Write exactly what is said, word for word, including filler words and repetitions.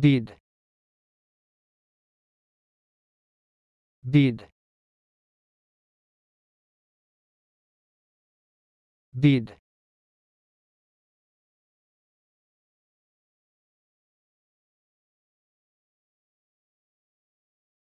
did did did